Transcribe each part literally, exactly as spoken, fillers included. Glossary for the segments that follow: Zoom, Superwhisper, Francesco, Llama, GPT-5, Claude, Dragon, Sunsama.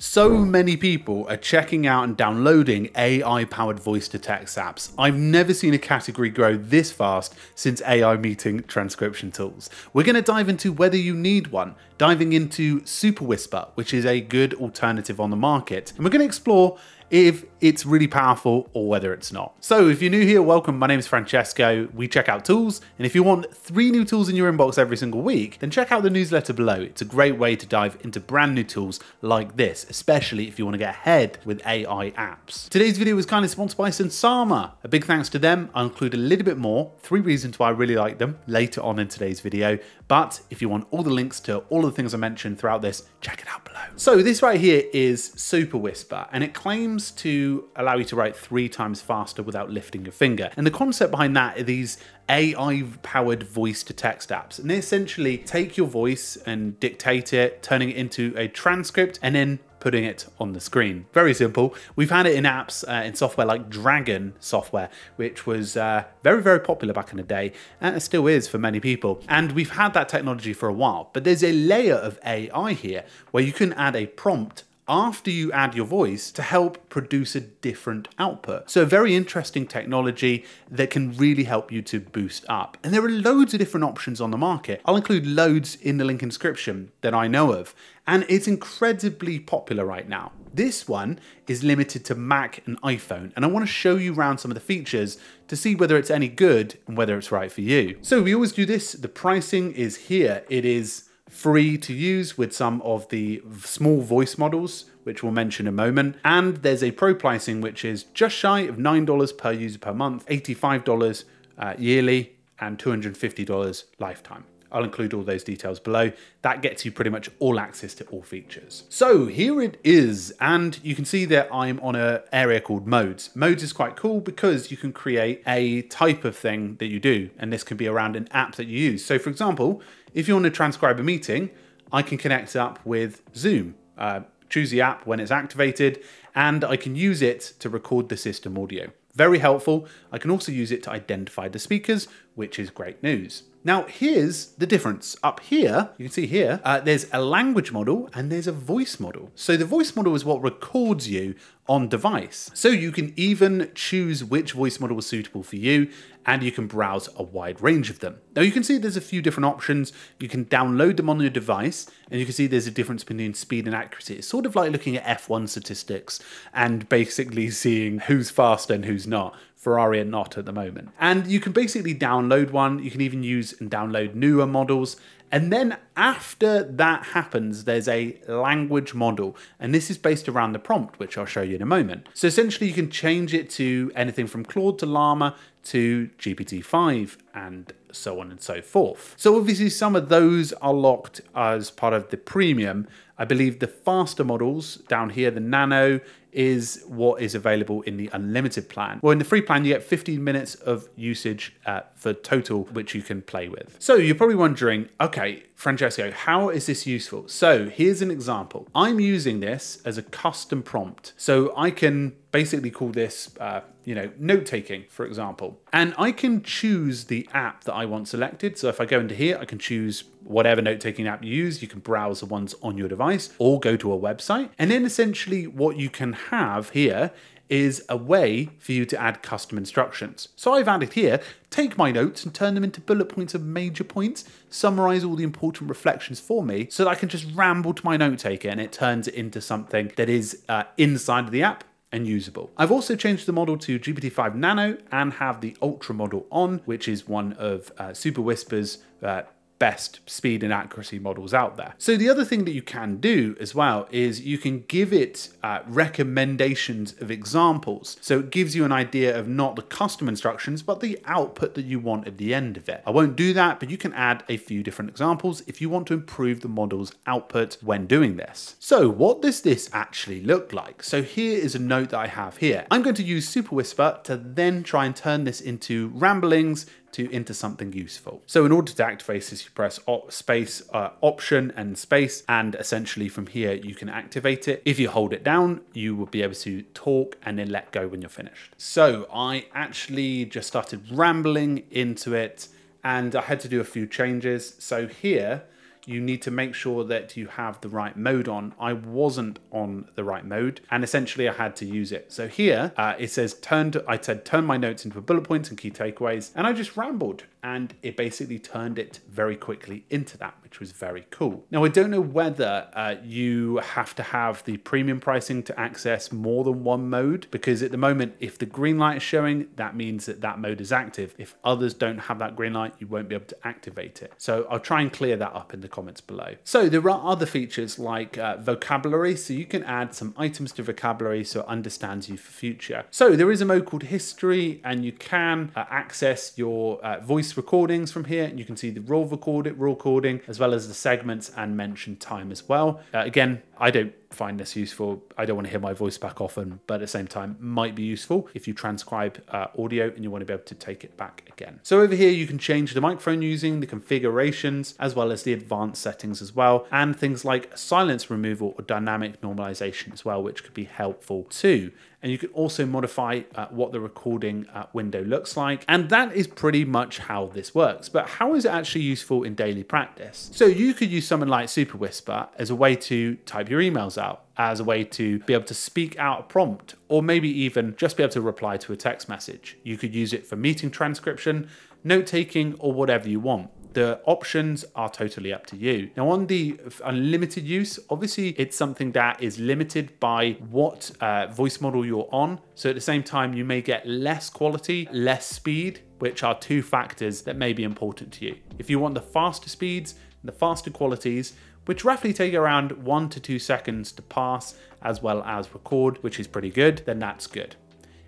So many people are checking out and downloading A I-powered voice-to-text apps. I've never seen a category grow this fast since A I meeting transcription tools. We're going to dive into whether you need one, diving into Superwhisper, which is a good alternative on the market, and we're going to explore if it's really powerful or whether it's not. So if you're new here, welcome. My name is Francesco. We check out tools. And if you want three new tools in your inbox every single week, then check out the newsletter below. It's a great way to dive into brand new tools like this, especially if you want to get ahead with A I apps. Today's video was kind of sponsored by Sunsama. A big thanks to them. I'll include a little bit more, three reasons why I really like them later on in today's video. But if you want all the links to all of the things I mentioned throughout this, check it out below. So this right here is Superwhisper, and it claims to allow you to write three times faster without lifting your finger. And the concept behind that are these A I-powered voice-to-text apps. And they essentially take your voice and dictate it, turning it into a transcript, and then putting it on the screen. Very simple. We've had it in apps, uh, in software like Dragon software, which was uh, very, very popular back in the day, and it still is for many people. And we've had that technology for a while, but there's a layer of A I here where you can add a prompt after you add your voice to help produce a different output. So a very interesting technology that can really help you to boost up. And there are loads of different options on the market. I'll include loads in the link in the description that I know of. And it's incredibly popular right now. This one is limited to Mac and iPhone, and I want to show you around some of the features to see whether it's any good and whether it's right for you. So we always do this. The pricing is here. It is free to use with some of the small voice models, which we'll mention in a moment. And there's a pro pricing, which is just shy of nine dollars per user per month, eighty-five dollars uh, yearly, and two hundred fifty dollars lifetime. I'll include all those details below. That gets you pretty much all access to all features. So here it is, and you can see that I'm on an area called modes. Modes is quite cool because you can create a type of thing that you do, and this can be around an app that you use. So for example, if you want to transcribe a meeting, I can connect up with Zoom, uh, choose the app when it's activated, and I can use it to record the system audio. Very helpful. I can also use it to identify the speakers, which is great news. Now, here's the difference. Up here, you can see here, uh, there's a language model and there's a voice model. So the voice model is what records you on device. So you can even choose which voice model is suitable for you, and you can browse a wide range of them. Now you can see there's a few different options. You can download them on your device, and you can see there's a difference between speed and accuracy. It's sort of like looking at F one statistics and basically seeing who's faster and who's not. Ferrari and not at the moment. And you can basically download one. You can even use and download newer models. And then after that happens, there's a language model. And this is based around the prompt, which I'll show you in a moment. So essentially you can change it to anything from Claude to Llama to G P T five and so on and so forth. So obviously some of those are locked as part of the premium. I believe the faster models down here, the nano, is what is available in the unlimited plan. Well, in the free plan, you get fifteen minutes of usage uh, for total, which you can play with. So you're probably wondering, okay, Francesco, how is this useful? So here's an example. I'm using this as a custom prompt. So I can basically call this, uh, you know, note-taking, for example. And I can choose the app that I want selected. So if I go into here, I can choose whatever note-taking app you use. You can browse the ones on your device or go to a website. And then essentially what you can have here is a way for you to add custom instructions. So I've added here, take my notes and turn them into bullet points and major points, summarize all the important reflections for me so that I can just ramble to my note taker and it turns it into something that is uh, inside of the app and usable. I've also changed the model to G P T five Nano and have the Ultra model on, which is one of uh, Superwhisper's uh, best speed and accuracy models out there. So the other thing that you can do as well is you can give it uh, recommendations of examples. So it gives you an idea of not the custom instructions, but the output that you want at the end of it. I won't do that, but you can add a few different examples if you want to improve the model's output when doing this. So what does this actually look like? So here is a note that I have here. I'm going to use Superwhisper to then try and turn this into ramblings to into something useful. So in order to activate this, you press op, space, uh, option and space, and essentially from here you can activate it. If you hold it down, you will be able to talk and then let go when you're finished. So I actually just started rambling into it, and I had to do a few changes. So here you need to make sure that you have the right mode on. I wasn't on the right mode, and essentially I had to use it. So here uh, it says, turned, I said, turn my notes into bullet points and key takeaways, and I just rambled, and it basically turned it very quickly into that, which was very cool. Now, I don't know whether uh, you have to have the premium pricing to access more than one mode, because at the moment, if the green light is showing, that means that that mode is active. If others don't have that green light, you won't be able to activate it. So I'll try and clear that up in the comments below. So there are other features like uh, vocabulary. So you can add some items to vocabulary so it understands you for future. So there is a mode called history, and you can uh, access your uh, voice recordings from here. You can see the raw recorded, raw recording, as well as the segments and mention time as well. Uh, again, I don't find this useful. I don't want to hear my voice back often, but at the same time might be useful if you transcribe uh, audio and you want to be able to take it back again. So over here you can change the microphone using the configurations, as well as the advanced settings as well, and things like silence removal or dynamic normalization as well, which could be helpful too. And you can also modify uh, what the recording uh, window looks like. And that is pretty much how this works. But how is it actually useful in daily practice? So you could use something like Superwhisper as a way to type your emails out, as a way to be able to speak out a prompt, or maybe even just be able to reply to a text message. You could use it for meeting transcription, note-taking, or whatever you want. The options are totally up to you. Now, on the unlimited use, obviously it's something that is limited by what uh, voice model you're on. So at the same time, you may get less quality, less speed, which are two factors that may be important to you. If you want the faster speeds, and the faster qualities, which roughly take around one to two seconds to pass as well as record, which is pretty good, then that's good.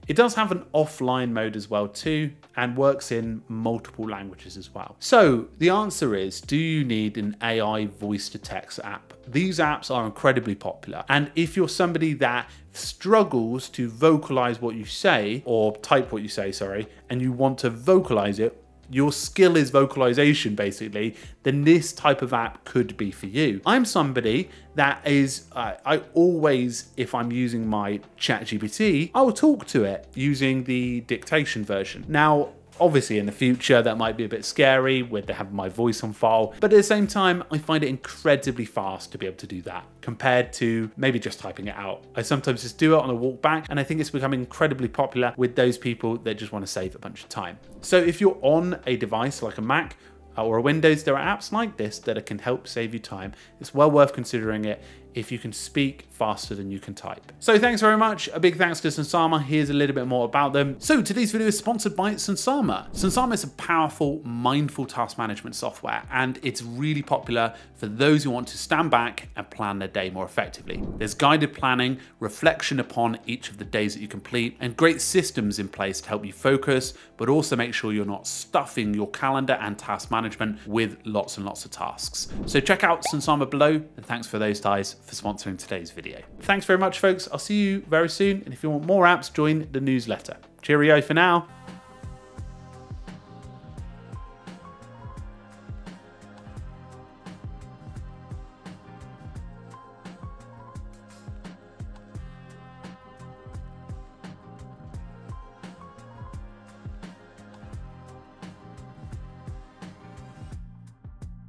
It does have an offline mode as well too, and works in multiple languages as well. So the answer is, do you need an A I voice to text app? These apps are incredibly popular. And if you're somebody that struggles to vocalize what you say, or type what you say, sorry, and you want to vocalize it, your skill is vocalization basically, then this type of app could be for you. I'm somebody that is, uh, I always, if I'm using my Chat G P T, I will talk to it using the dictation version. Now, obviously in the future, that might be a bit scary with having my voice on file, but at the same time, I find it incredibly fast to be able to do that compared to maybe just typing it out. I sometimes just do it on a walk back, and I think it's become incredibly popular with those people that just want to save a bunch of time. So if you're on a device like a Mac or a Windows, there are apps like this that can help save you time. It's well worth considering it if you can speak faster than you can type. So thanks very much. A big thanks to Sunsama. Here's a little bit more about them. So today's video is sponsored by Sunsama. Sunsama is a powerful, mindful task management software, and it's really popular for those who want to stand back and plan their day more effectively. There's guided planning, reflection upon each of the days that you complete, and great systems in place to help you focus, but also make sure you're not stuffing your calendar and task management with lots and lots of tasks. So check out Sunsama below, and thanks for those guys for sponsoring today's video. Thanks very much, folks. I'll see you very soon. And if you want more apps, join the newsletter. Cheerio for now.